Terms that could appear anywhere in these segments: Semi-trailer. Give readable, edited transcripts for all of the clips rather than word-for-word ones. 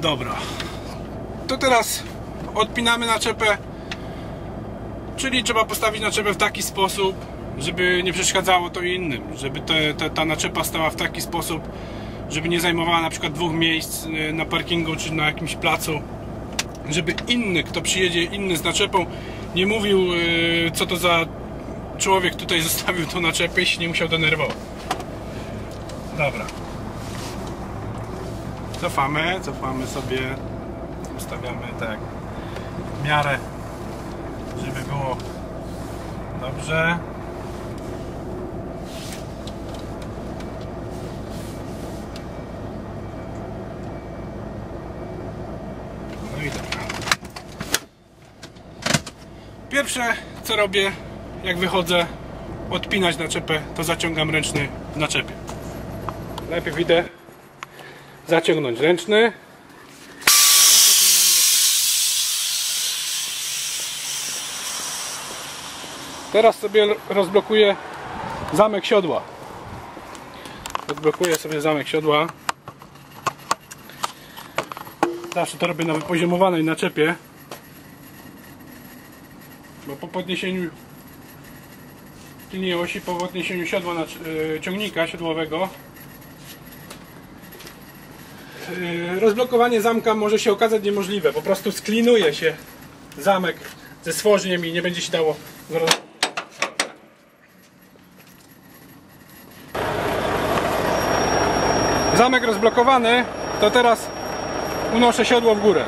Dobra, to teraz odpinamy naczepę, czyli trzeba postawić naczepę w taki sposób, żeby nie przeszkadzało to innym, żeby ta naczepa stała w taki sposób, żeby nie zajmowała na przykład dwóch miejsc na parkingu czy na jakimś placu, żeby inny, kto przyjedzie inny z naczepą, nie mówił, co to za człowiek tutaj zostawił tą naczepę i się nie musiał denerwować. Dobra, cofamy sobie, ustawiamy tak w miarę, żeby było dobrze. No i dobra. Pierwsze, co robię, jak wychodzę odpinać naczepę, to zaciągam ręczny w naczepie. Najpierw idę zaciągnąć ręczny. Teraz sobie rozblokuję zamek siodła. Rozblokuję sobie zamek siodła. Zawsze to robię na wypoziomowanej naczepie, bo po podniesieniu tylnej osi, po podniesieniu siodła ciągnika siodłowego, rozblokowanie zamka może się okazać niemożliwe. Po prostu sklinuje się zamek ze stworzeniem i nie będzie się dało go rozblokować. Zamek rozblokowany, to teraz unoszę siodło w górę.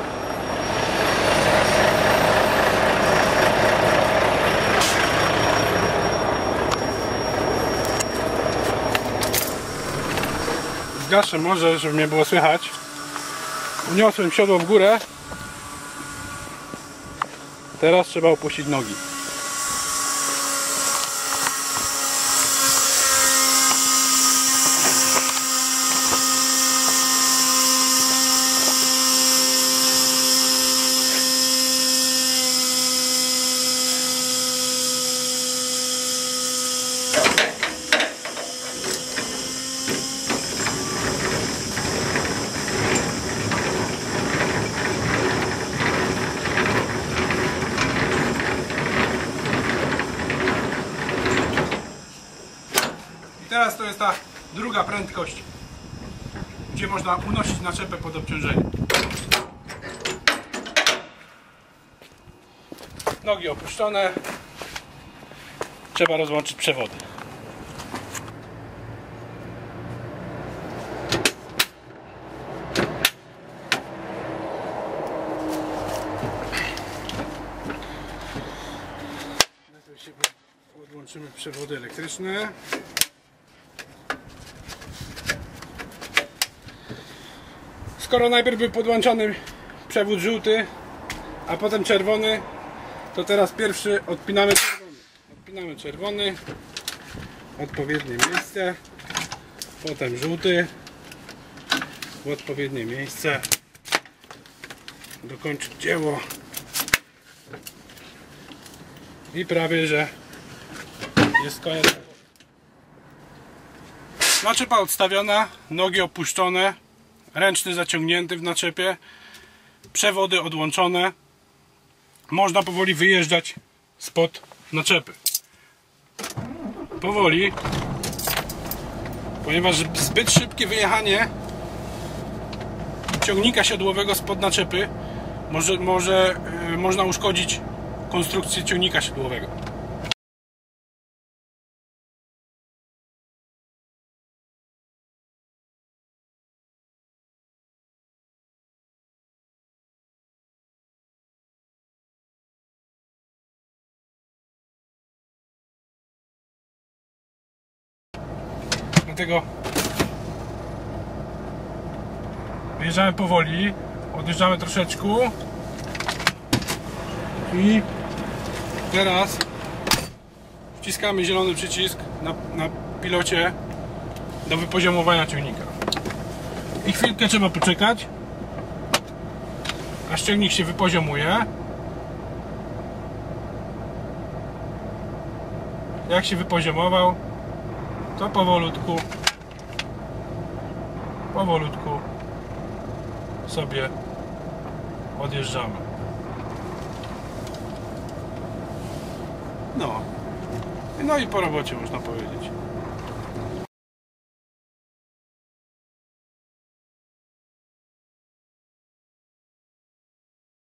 Zgaszę może, żeby mnie było słychać. Uniosłem siodło w górę. Teraz trzeba opuścić nogi. Teraz to jest ta druga prędkość, gdzie można unosić naczepę pod obciążenie. Nogi opuszczone. Trzeba rozłączyć przewody. Odłączymy przewody elektryczne. Skoro najpierw był podłączony przewód żółty, a potem czerwony, to teraz pierwszy odpinamy czerwony. Odpinamy czerwony, odpowiednie miejsce, potem żółty, w odpowiednie miejsce, dokończyć dzieło i prawie, że jest koniec. Naczepa odstawiona, nogi opuszczone, ręczny zaciągnięty w naczepie, przewody odłączone. Można powoli wyjeżdżać spod naczepy. Powoli, ponieważ zbyt szybkie wyjechanie ciągnika siodłowego spod naczepy można uszkodzić konstrukcję ciągnika siodłowego. Dlatego wyjeżdżamy powoli, odjeżdżamy troszeczkę i teraz wciskamy zielony przycisk na pilocie do wypoziomowania ciągnika i chwilkę trzeba poczekać, aż ciągnik się wypoziomuje. Jak się wypoziomował, to powolutku sobie odjeżdżamy. No i po robocie, można powiedzieć.